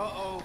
Uh-oh.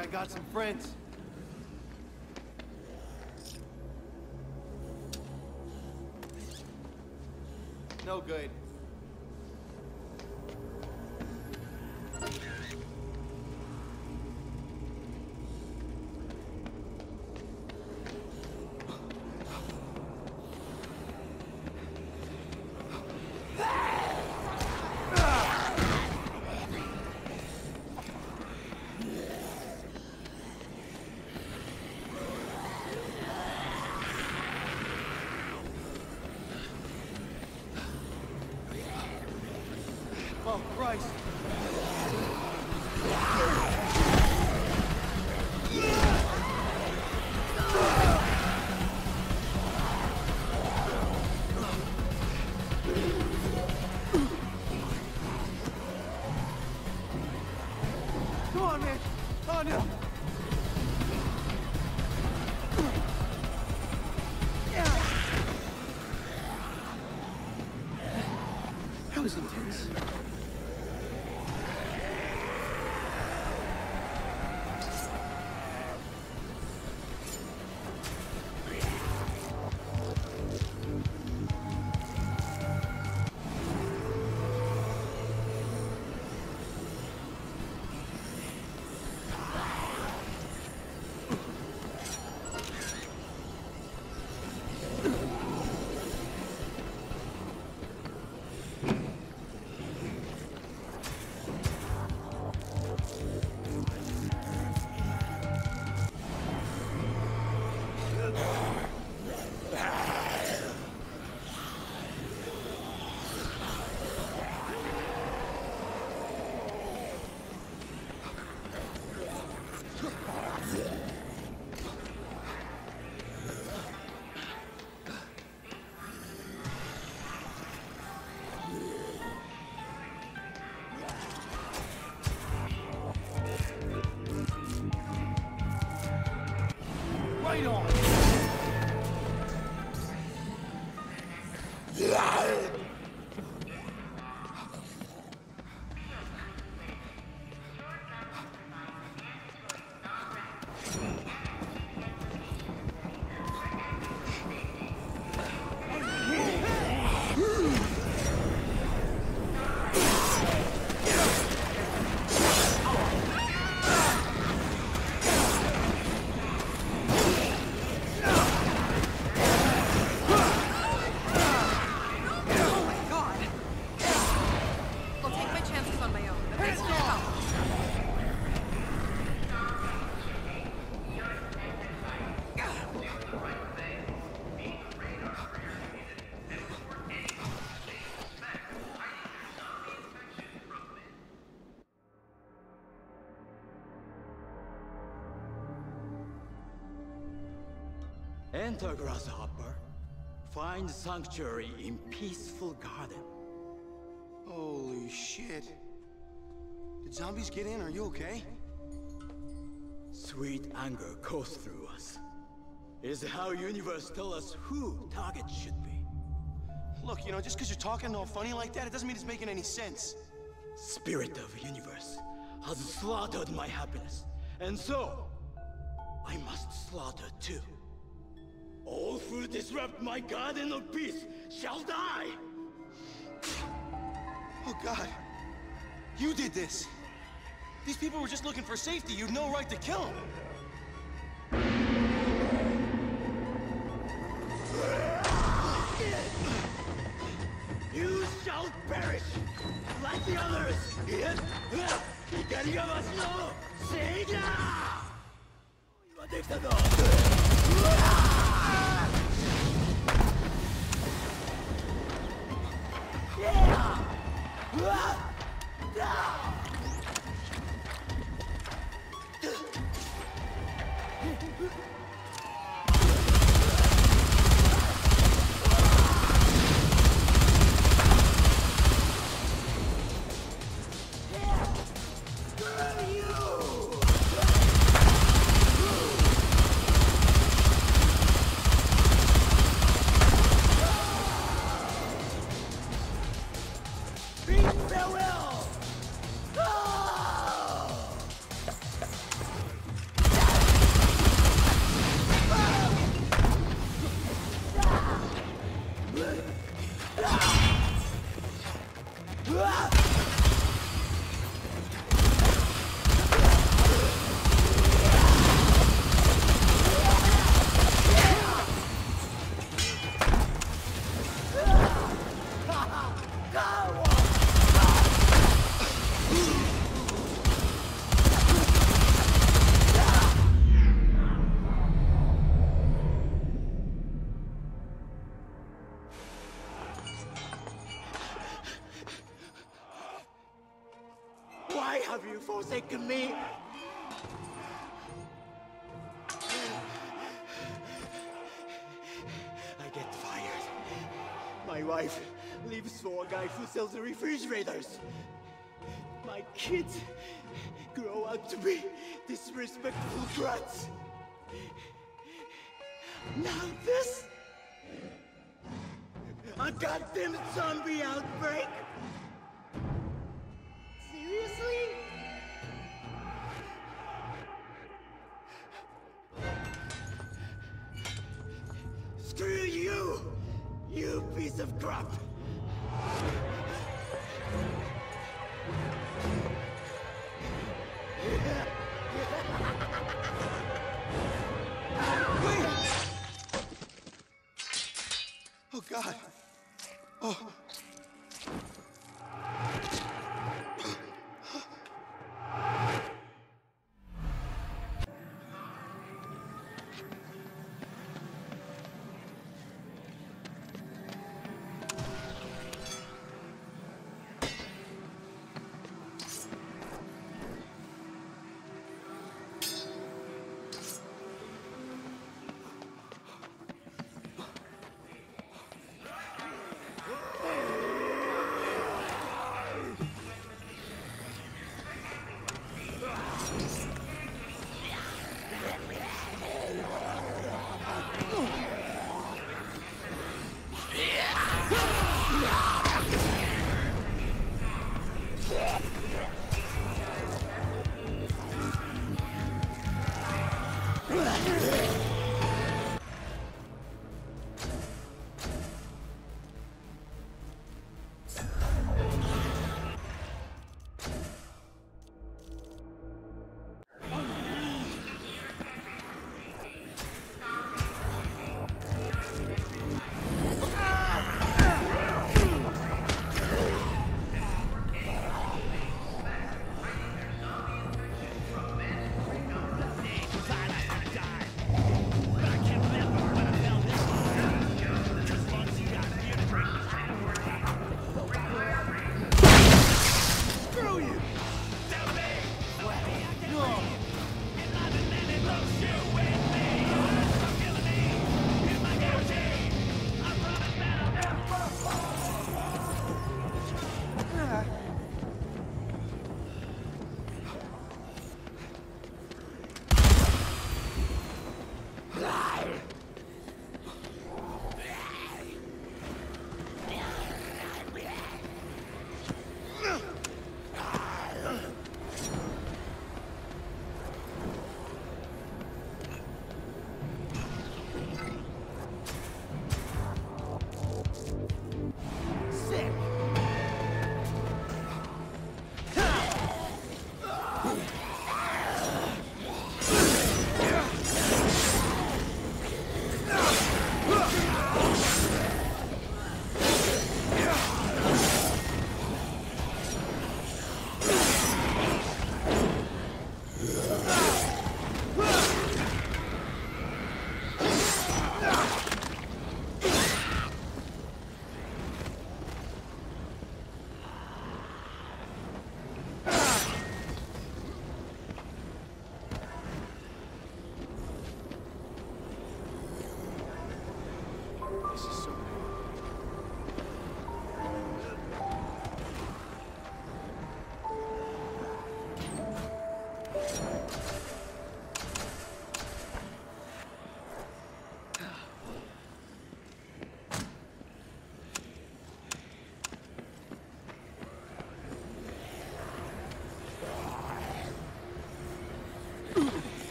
I got some friends. No good. Oh, Christ. Come on, man. Oh, no. That was intense. Right on! Enter, grasshopper. Find sanctuary in peaceful garden. Holy shit. Did zombies get in? Are you okay? Sweet anger coursed through us. Is how universe tell us who target should be. Look, you know, just because you're talking all funny like that, it doesn't mean it's making any sense. Spirit of universe has slaughtered my happiness, and so I must slaughter too. All who disrupt my garden of peace shall die! Oh God! You did this! These people were just looking for safety, you'd no right to kill them! You shall perish! Like the others! For a guy who sells refrigerators. My kids grow up to be disrespectful brats. Now this? A goddamn zombie outbreak? Seriously? Screw you, you piece of crap! Oh God. Oh.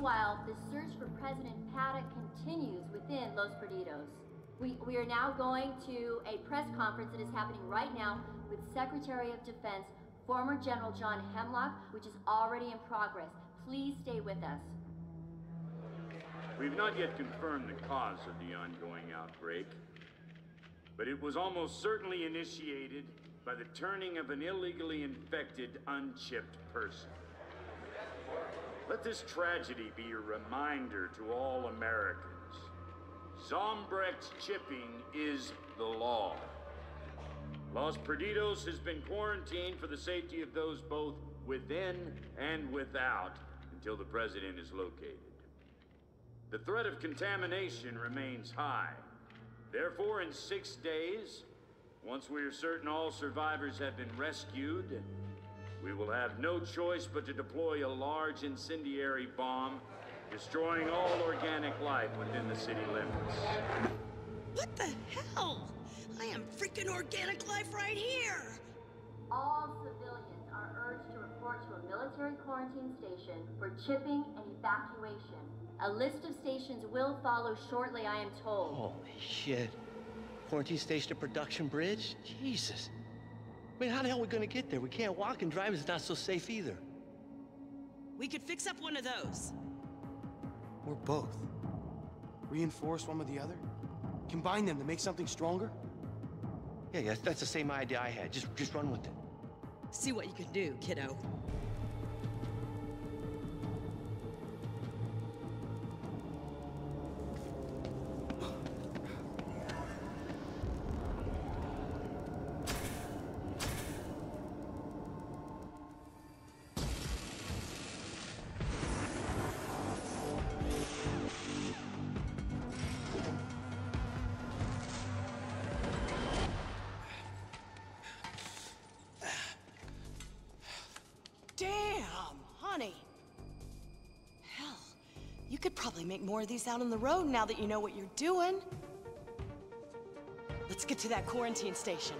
Meanwhile, the search for President Paddock continues within Los Perdidos. We are now going to a press conference that is happening right now with Secretary of Defense, former General John Hemlock, which is already in progress. Please stay with us. We've not yet confirmed the cause of the ongoing outbreak, but it was almost certainly initiated by the turning of an illegally infected, unchipped person. Let this tragedy be a reminder to all Americans. Zombrex chipping is the law. Los Perdidos has been quarantined for the safety of those both within and without until the president is located. The threat of contamination remains high. Therefore, in 6 days, once we are certain all survivors have been rescued, we will have no choice but to deploy a large incendiary bomb, destroying all organic life within the city limits. What the hell? I am freaking organic life right here! All civilians are urged to report to a military quarantine station for chipping and evacuation. A list of stations will follow shortly, I am told. Holy shit. Quarantine station at Production Bridge? Jesus. I mean, how the hell are we gonna get there? We can't walk, and driving is not so safe either. We could fix up one of those. Or both. Reinforce one with the other. Combine them to make something stronger. Yeah, that's the same idea I had. Just run with it. See what you can do, kiddo. Make more of these out on the road now that you know what you're doing. Let's get to that quarantine station.